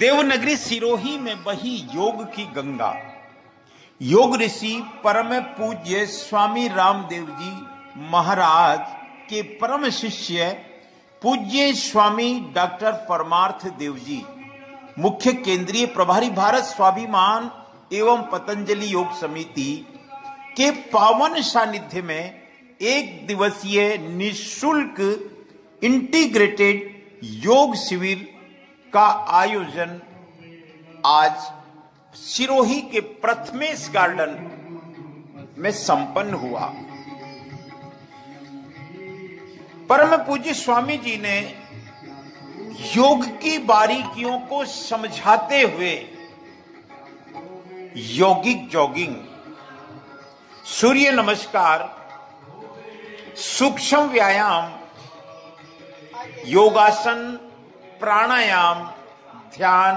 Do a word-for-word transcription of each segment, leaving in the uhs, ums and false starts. देवनगरी सिरोही में बही योग की गंगा। योग ऋषि परम पूज्य स्वामी रामदेव जी महाराज के परम शिष्य पूज्य स्वामी डा. परमार्थ देव जी मुख्य केंद्रीय प्रभारी भारत स्वाभिमान एवं पतंजलि योग समिति के पावन सानिध्य में एक दिवसीय निःशुल्क इंटीग्रेटेड योग शिविर का आयोजन आज सिरोही के प्रथमेश गार्डन में संपन्न हुआ। परम पूज्य स्वामी जी ने योग की बारीकियों को समझाते हुए योगिक जॉगिंग, सूर्य नमस्कार, सूक्ष्म व्यायाम, योगासन, प्राणायाम, ध्यान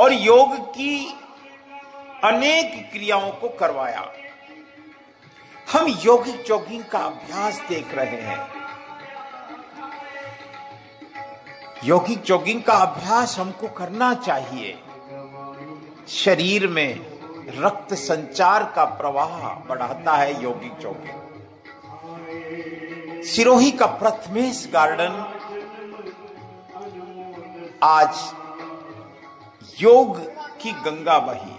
और योग की अनेक क्रियाओं को करवाया। हम योगिक जॉगिंग का अभ्यास देख रहे हैं। योगिक जॉगिंग का अभ्यास हमको करना चाहिए। शरीर में रक्त संचार का प्रवाह बढ़ाता है योगिक जॉगिंग। सिरोही का प्रथमेश गार्डन आज योग की गंगा बही,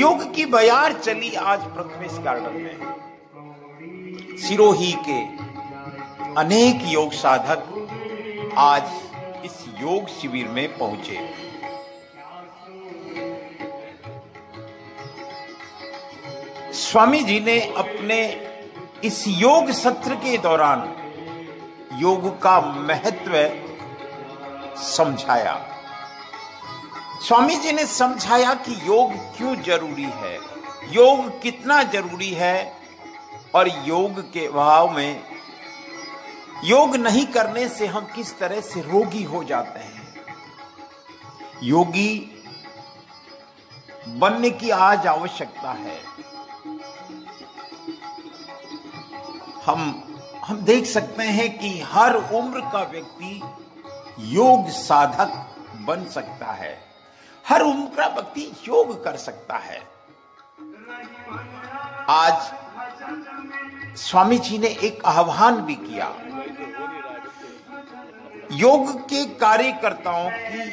योग की बयार चली आज प्रथमेश गार्डन में। सिरोही के अनेक योग साधक आज इस योग शिविर में पहुंचे। स्वामी जी ने अपने इस योग सत्र के दौरान योग का महत्व समझाया। स्वामी जी ने समझाया कि योग क्यों जरूरी है, योग कितना जरूरी है और योग के अभाव में, योग नहीं करने से हम किस तरह से रोगी हो जाते हैं। योगी बनने की आज आवश्यकता है। हम हम देख सकते हैं कि हर उम्र का व्यक्ति योग साधक बन सकता है, हर उम्र का व्यक्ति योग कर सकता है। आज स्वामी जी ने एक आह्वान भी किया। योग के कार्यकर्ताओं की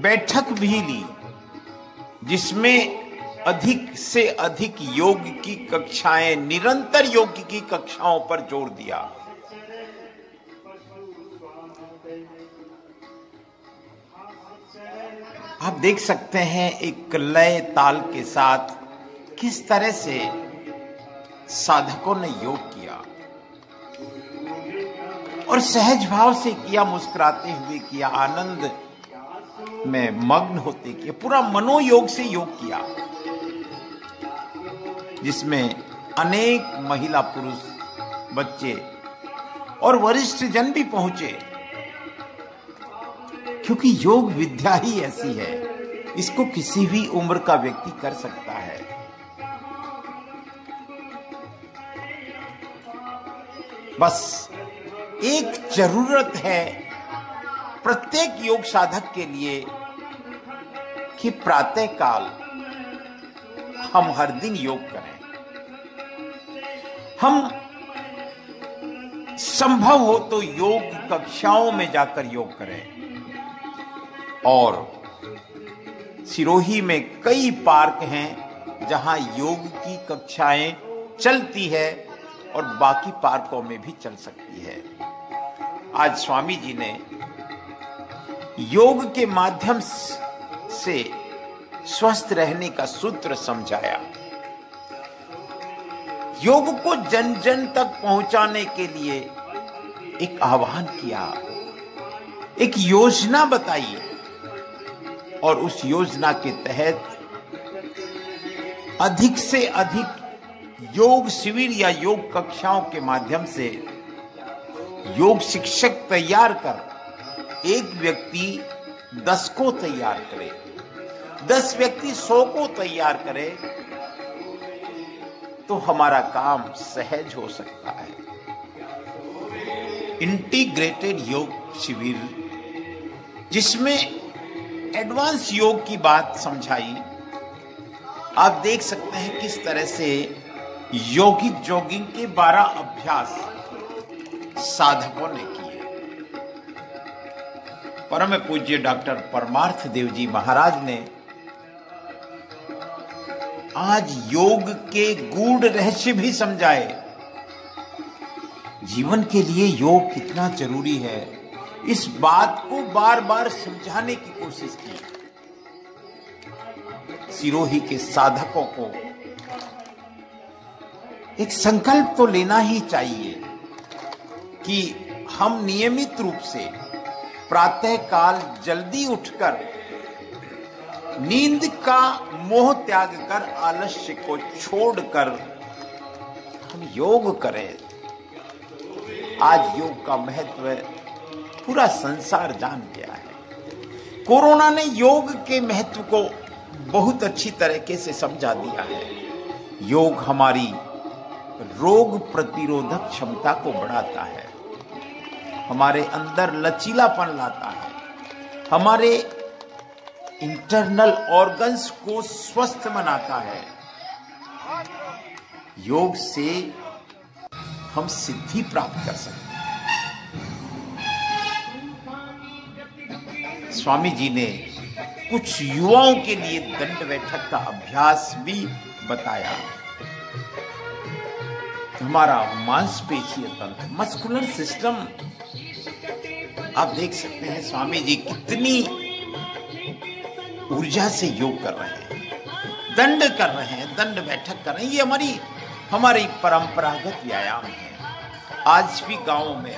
बैठक भी ली जिसमें अधिक से अधिक योग की कक्षाएं, निरंतर योग की कक्षाओं पर जोर दिया। आप देख सकते हैं एक लय ताल के साथ किस तरह से साधकों ने योग किया और सहज भाव से किया, मुस्कुराते हुए किया, आनंद में मग्न होते किया, पूरा मनोयोग से योग किया, जिसमें अनेक महिला, पुरुष, बच्चे और वरिष्ठ जन भी पहुंचे। क्योंकि योग विद्या ही ऐसी है, इसको किसी भी उम्र का व्यक्ति कर सकता है। बस एक जरूरत है प्रत्येक योग साधक के लिए कि प्रातः काल हम हर दिन योग करें। हम संभव हो तो योग कक्षाओं में जाकर योग करें। और सिरोही में कई पार्क हैं जहां योग की कक्षाएं चलती है और बाकी पार्कों में भी चल सकती है। आज स्वामी जी ने योग के माध्यम से स्वस्थ रहने का सूत्र समझाया। योग को जन जन तक पहुंचाने के लिए एक आह्वान किया, एक योजना बताई और उस योजना के तहत अधिक से अधिक योग शिविर या योग कक्षाओं के माध्यम से योग शिक्षक तैयार कर एक व्यक्ति दस को तैयार करे, दस व्यक्ति सौ को तैयार करे तो हमारा काम सहज हो सकता है। इंटीग्रेटेड योग शिविर जिसमें एडवांस योग की बात समझाई। आप देख सकते हैं किस तरह से योगिक जॉगिंग के बारह अभ्यास साधकों ने किए। परम पूज्य डॉक्टर परमार्थ देव जी महाराज ने आज योग के गूढ़ रहस्य भी समझाए। जीवन के लिए योग कितना जरूरी है, इस बात को बार बार समझाने की कोशिश की। सिरोही के साधकों को एक संकल्प तो लेना ही चाहिए कि हम नियमित रूप से प्रातः काल जल्दी उठकर नींद का मोह त्याग कर आलस्य को छोड़कर हम योग करें। आज योग का महत्व पूरा संसार जान गया है। कोरोना ने योग के महत्व को बहुत अच्छी तरीके से समझा दिया है। योग हमारी रोग प्रतिरोधक क्षमता को बढ़ाता है, हमारे अंदर लचीलापन लाता है, हमारे इंटरनल ऑर्गन्स को स्वस्थ बनाता है। योग से हम सिद्धि प्राप्त कर सकते हैं। स्वामी जी ने कुछ युवाओं के लिए दंड बैठक का अभ्यास भी बताया। हमारा मांसपेशीय तंत्र, मस्कुलर सिस्टम, आप देख सकते हैं स्वामी जी कितनी ऊर्जा से योग कर रहे हैं, दंड कर रहे हैं, दंड बैठक कर रहे हैं। ये हमारी हमारी परंपरागत व्यायाम है। आज भी गांवों में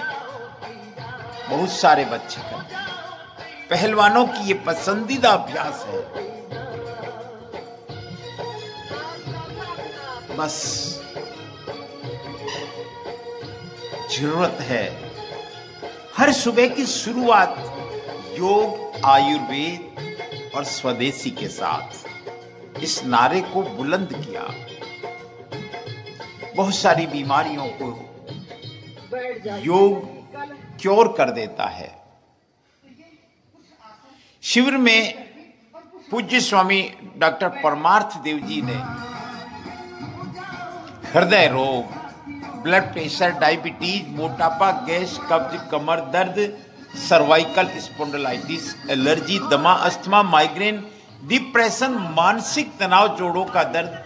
बहुत सारे बच्चे करते हैं। पहलवानों की ये पसंदीदा अभ्यास है। बस जरूरत है हर सुबह की शुरुआत योग, आयुर्वेद और स्वदेशी के साथ। इस नारे को बुलंद किया, बहुत सारी बीमारियों को योग क्योर कर देता है। शिविर में पूज्य स्वामी डॉक्टर परमार्थ देव जी ने हृदय रोग, ब्लड प्रेशर, डायबिटीज, मोटापा, गैस, कब्ज, कमर दर्द, सर्वाइकल स्पॉन्डिलाइटिस, एलर्जी, दमा, अस्थमा, माइग्रेन, डिप्रेशन, मानसिक तनाव, जोड़ों का दर्द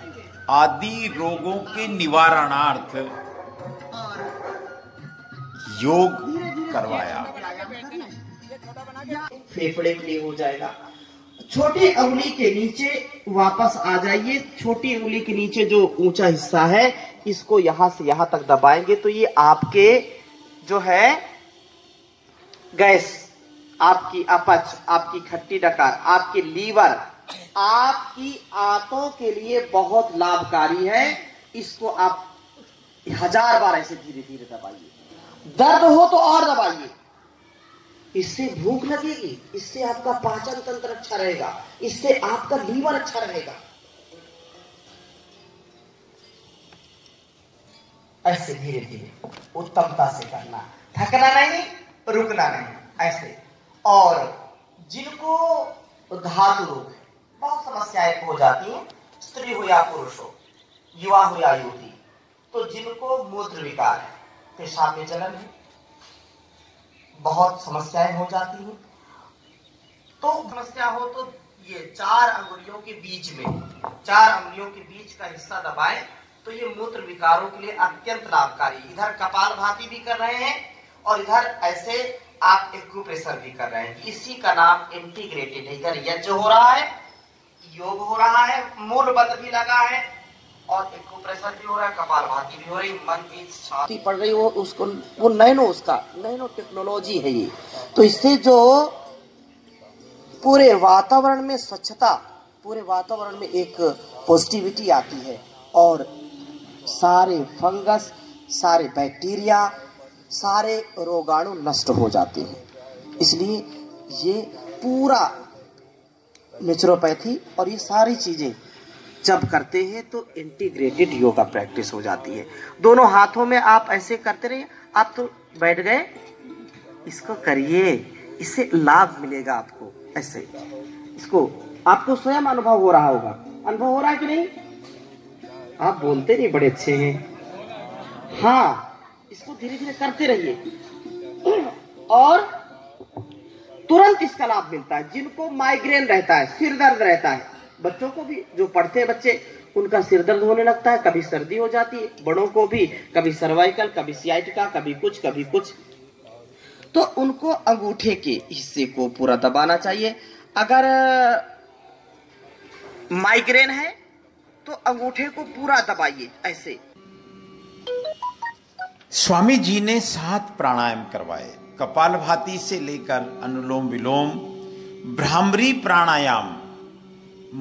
आदि रोगों के निवारणार्थ योग करवाया। फेफड़े के लिए हो जाएगा। छोटी उंगली के नीचे वापस आ जाइए। छोटी उंगली के नीचे जो ऊंचा हिस्सा है, इसको यहां से यहां तक दबाएंगे तो ये आपके जो है गैस, आपकी अपच, आपकी खट्टी डकार, आपके लीवर, आपकी आंतों के लिए बहुत लाभकारी है। इसको आप हजार बार ऐसे धीरे धीरे दबाइए। दर्द हो तो और दबाइए। इससे भूख लगेगी, इससे आपका पाचन तंत्र अच्छा रहेगा, इससे आपका लीवर अच्छा रहेगा। ऐसे धीरे धीरे उत्तमता से करना, थकना नहीं, रुकना नहीं, ऐसे। और जिनको धातु रोग है, बहुत समस्याएं हो जाती हैं, स्त्री हो या पुरुष हो, युवा हो या युवती, तो जिनको मूत्र विकार है, पेशाब में जलन है, बहुत समस्याएं हो जाती हैं। तो समस्या हो तो ये चार अंगुलियों के बीच में, चार अंगुलियों के बीच का हिस्सा दबाएं तो ये मूत्र विकारों के लिए अत्यंत लाभकारी। इधर कपालभाति भी कर रहे हैं और इधर ऐसे आप एक्यूप्रेशर भी कर रहे हैं। इसी का नाम इंटीग्रेटेड है। इधर यज्ञ हो रहा है, योग हो रहा है, मूल बल भी लगा है और एक्यूप्रेशर भी हो रहा है, कपालभाति भी हो रही, मन की शांति पड़ रही। वो उसको वो नैनो उसका नैनो टेक्नोलॉजी है ये। तो इससे जो पूरे वातावरण में स्वच्छता, पूरे वातावरण में एक पॉजिटिविटी आती है और सारे फंगस, सारे बैक्टीरिया, सारे रोगाणु नष्ट हो जाते हैं। इसलिए ये पूरा नेचुरोपैथी और ये सारी चीजें जब करते हैं तो इंटीग्रेटेड योगा प्रैक्टिस हो जाती है। दोनों हाथों में आप ऐसे करते रहिए। आप तो बैठ गए, इसको करिए, इससे लाभ मिलेगा आपको। ऐसे इसको आपको स्वयं अनुभव हो रहा होगा। अनुभव हो रहा है कि नहीं? आप बोलते नहीं, बड़े अच्छे हैं। हाँ, इसको धीरे धीरे करते रहिए और तुरंत इसका लाभ मिलता है। जिनको माइग्रेन रहता है, सिर दर्द रहता है, बच्चों को भी, जो पढ़ते हैं बच्चे, उनका सिर दर्द होने लगता है, कभी सर्दी हो जाती है, बड़ों को भी, कभी सर्वाइकल, कभी सियाटिका, कभी कुछ कभी कुछ। तो उनको अंगूठे के हिस्से को पूरा दबाना चाहिए। अगर माइग्रेन है तो अंगूठे को पूरा दबाइए ऐसे। स्वामी जी ने सात प्राणायाम करवाए, कपालभाति से लेकर अनुलोम विलोम, भ्रामरी प्राणायाम,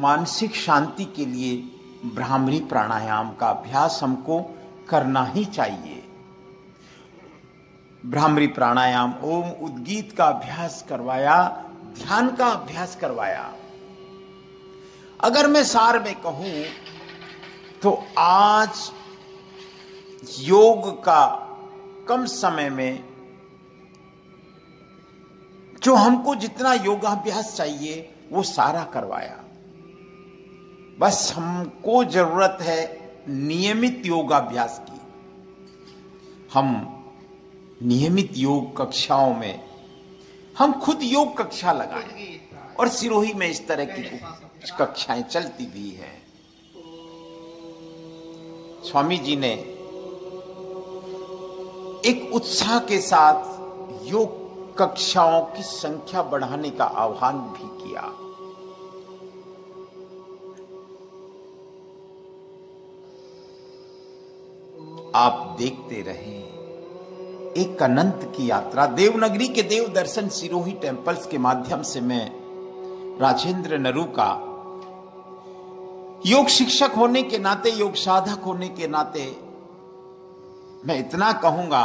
मानसिक शांति के लिए भ्रामरी प्राणायाम का अभ्यास हमको करना ही चाहिए। भ्रामरी प्राणायाम, ओम उद्गीत का अभ्यास करवाया, ध्यान का अभ्यास करवाया। अगर मैं सार में कहूं तो आज योग का कम समय में जो हमको जितना योगाभ्यास चाहिए वो सारा करवाया। बस हमको जरूरत है नियमित योगाभ्यास की। हम नियमित योग कक्षाओं में हम खुद योग कक्षा लगाएं, और सिरोही में इस तरह की कक्षाएं चलती भी हैं। स्वामी जी ने एक उत्साह के साथ योग कक्षाओं की संख्या बढ़ाने का आह्वान भी किया। आप देखते रहे एक अनंत की यात्रा। देवनगरी के देवदर्शन सिरोही टेम्पल्स के माध्यम से मैं राजेन्द्र नरुका, योग शिक्षक होने के नाते, योग साधक होने के नाते, मैं इतना कहूंगा,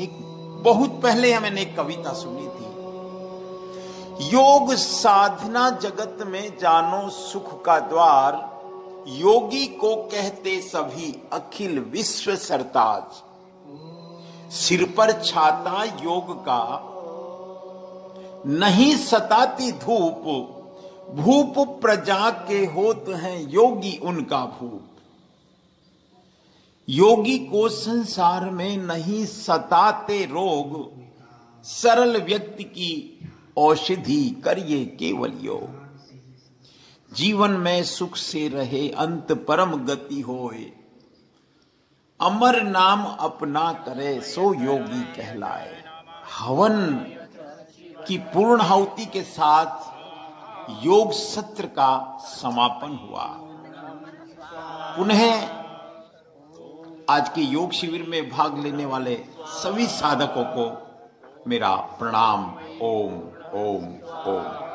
एक बहुत पहले मैंने एक कविता सुनी थी, योग साधना जगत में जानो सुख का द्वार, योगी को कहते सभी अखिल विश्व सरताज, सिर पर छाता योग का नहीं सताती धूप, भूप प्रजा के होत हैं योगी उनका भूप, योगी को संसार में नहीं सताते रोग, सरल व्यक्ति की औषधि करिए केवल योग, जीवन में सुख से रहे अंत परम गति होए, अमर नाम अपना करे सो योगी कहलाए। हवन की पूर्ण आहुति के साथ योग सत्र का समापन हुआ। पुनः आज के योग शिविर में भाग लेने वाले सभी साधकों को मेरा प्रणाम। ओम ओम ओम।